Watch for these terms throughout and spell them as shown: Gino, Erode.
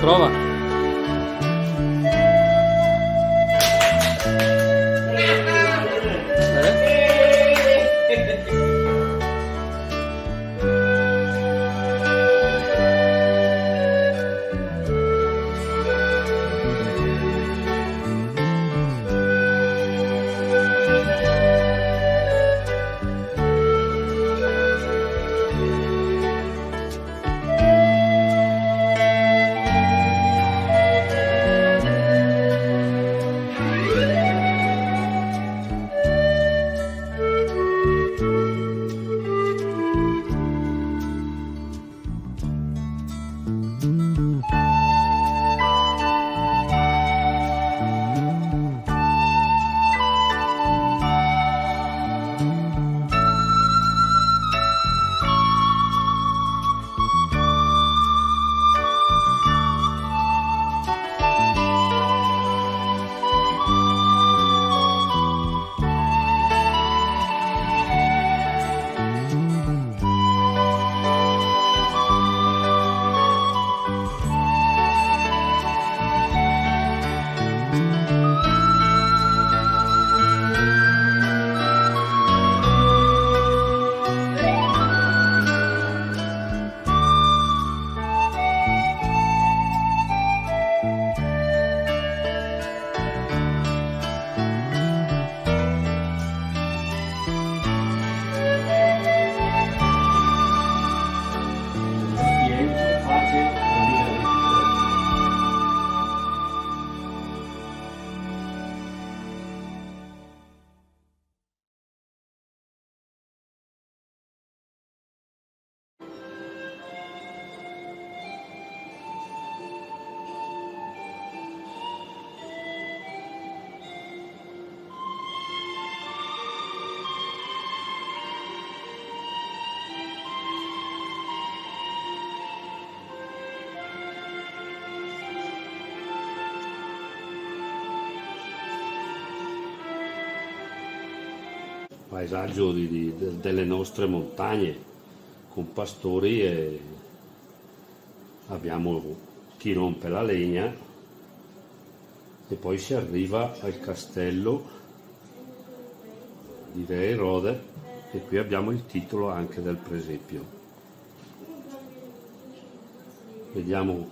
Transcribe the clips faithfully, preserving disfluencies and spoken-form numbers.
Prova. Eh? Paesaggio di, di, delle nostre montagne con pastori, e abbiamo chi rompe la legna e poi si arriva al castello di Re Erode, e qui abbiamo il titolo anche del presepio. Vediamo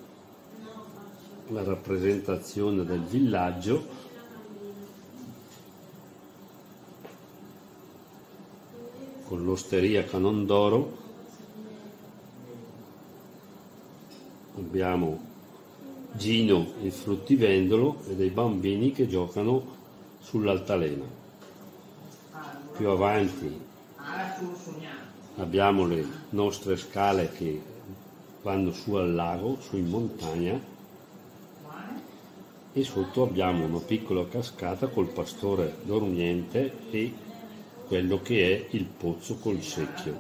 la rappresentazione del villaggio. Con l'osteria Canon d'Oro abbiamo Gino il fruttivendolo e dei bambini che giocano sull'altalena. Più avanti abbiamo le nostre scale che vanno su al lago, su in montagna, e sotto abbiamo una piccola cascata col pastore dormiente e quello che è il pozzo col secchio.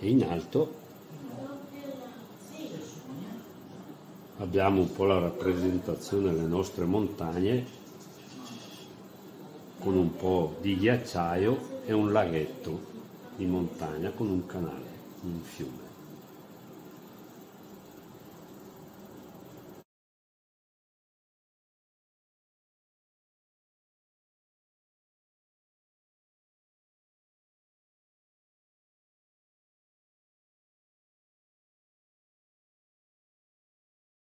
E in alto abbiamo un po' la rappresentazione delle nostre montagne con un po' di ghiacciaio e un laghetto in montagna con un canale, un fiume.